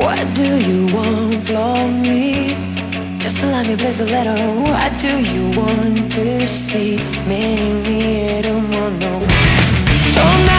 What do you want from me? Just let me place a letter. What do you want to see? Me, I don't want no. Don't